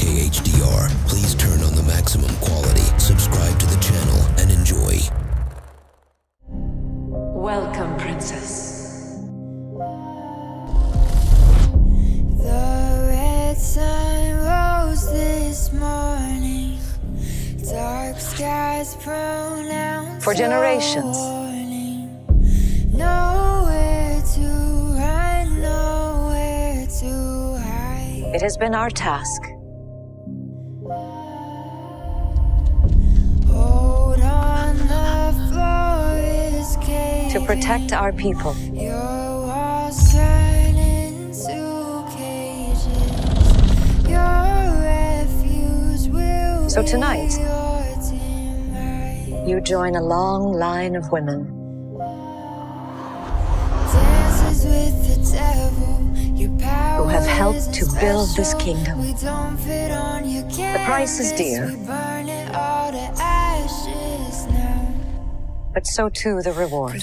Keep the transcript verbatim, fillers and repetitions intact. K H D R. Please turn on the maximum quality, subscribe to the channel, and enjoy. Welcome, princess. The red sun rose this morning. Dark skies pronounced for generations. It has been our task. Hold on, the floor is caving. To protect our people. Your walls turn into cages. Your refuge will be. So tonight, you join a long line of women. Dances with the devil. Who have helped to build this kingdom. The price is dear, but so too the reward.